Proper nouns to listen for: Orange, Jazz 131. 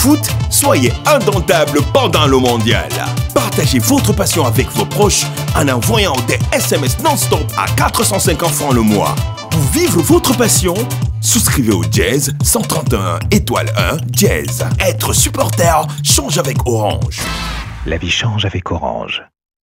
foot, soyez indentables pendant le mondial. Partagez votre passion avec vos proches en envoyant des SMS non-stop à 450 francs le mois. Pour vivre votre passion, souscrivez au Jazz 131 étoile 1 Jazz. Être supporter change avec Orange. La vie change avec Orange.